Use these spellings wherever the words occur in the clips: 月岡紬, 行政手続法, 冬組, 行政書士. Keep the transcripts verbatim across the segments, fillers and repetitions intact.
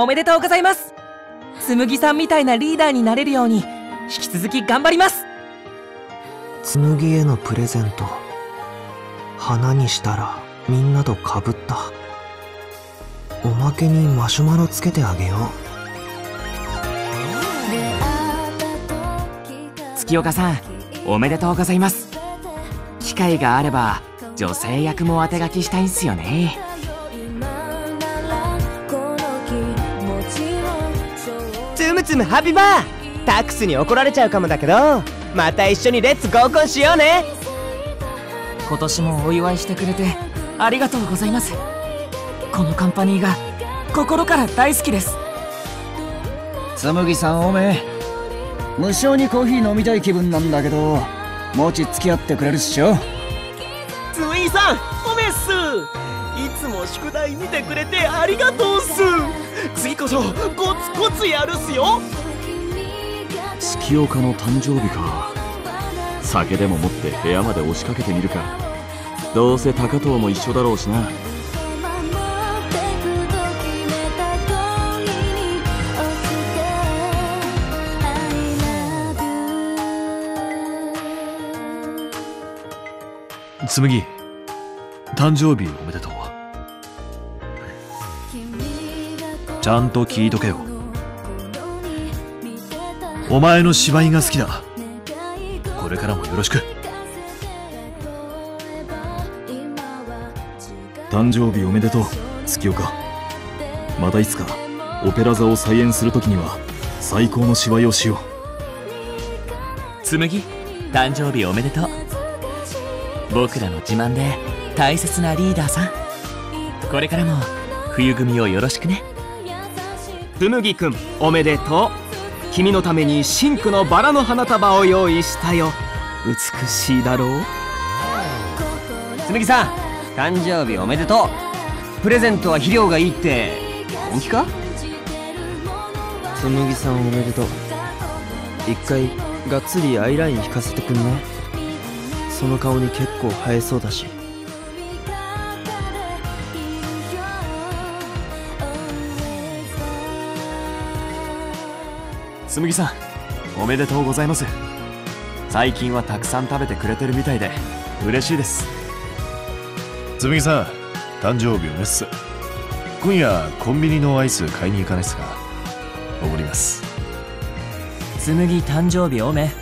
おめでとうございます。紬さんみたいなリーダーになれるように引き続き頑張ります。紬へのプレゼント、花にしたらみんなとかぶった。おまけにマシュマロつけてあげよう。月岡さん、おめでとうございます。機会があれば女性役も当て書きしたいんすよね。つむつむハビバー、タックスに怒られちゃうかもだけど、また一緒にレッツ合コンしようね。今年もお祝いしてくれてありがとうございます。このカンパニーが心から大好きです。紬さんおめえ、無性にコーヒー飲みたい気分なんだけど、もち付き合ってくれるっしょ。紬さんおめえっす、いつも宿題見てくれてありがとうっす。次こそコツコツやるっすよ。月岡の誕生日か。酒でも持って部屋まで押しかけてみるか。どうせ高藤も一緒だろうしな。紬、誕生日おめでとう。ちゃんと聞いとけよ。お前の芝居が好きだ。これからもよろしく。誕生日おめでとう、月岡。またいつかオペラ座を再演するときには最高の芝居をしよう。紬、誕生日おめでとう。僕らの自慢で大切なリーダーさん、これからも冬組をよろしくね。紬くんおめでとう。君のためにシンクのバラの花束を用意したよ。美しいだろう。紬さん、誕生日おめでとう。プレゼントは肥料がいいって本気か？紬さんおめでとう。一回がっつりアイライン引かせてくんね。その顔に結構映えそうだし。紬さんおめでとうございます。最近はたくさん食べてくれてるみたいで嬉しいです。紬さん誕生日おめっす。今夜コンビニのアイス買いに行かないっすか？おごります。紬誕生日おめ。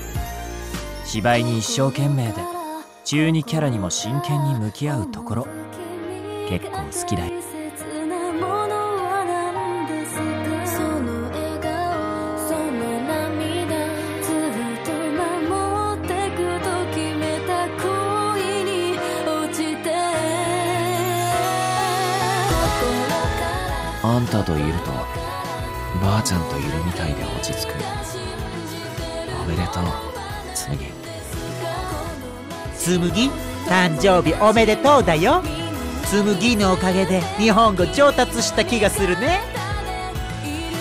芝居に一生懸命で中二キャラにも真剣に向き合うところ結構好きだよ。あんたといるとばあちゃんといるみたいで落ち着く。おめでとう紬。紬誕生日おめでとうだよ。紬のおかげで日本語上達した気がするね。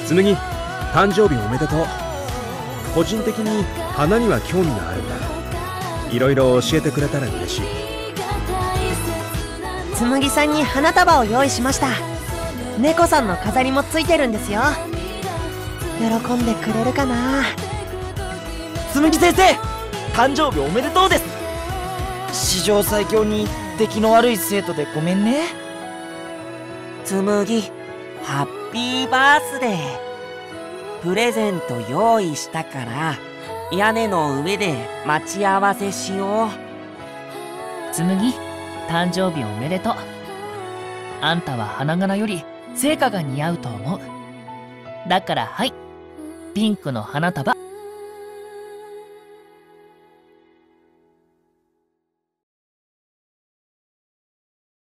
紬誕生日おめでとう。個人的に花には興味があるんだ。いろいろ教えてくれたら嬉しい。紬さんに花束を用意しました。猫さんの飾りもついてるんですよ。喜んでくれるかな。紬先生誕生日おめでとうです。史上最強に出来の悪い生徒でごめんね。紬ハッピーバースデー。プレゼント用意したから屋根の上で待ち合わせしよう。紬誕生日おめでとう。あんたは花柄より聖火が似合うと思う。だからはい、ピンクの花束。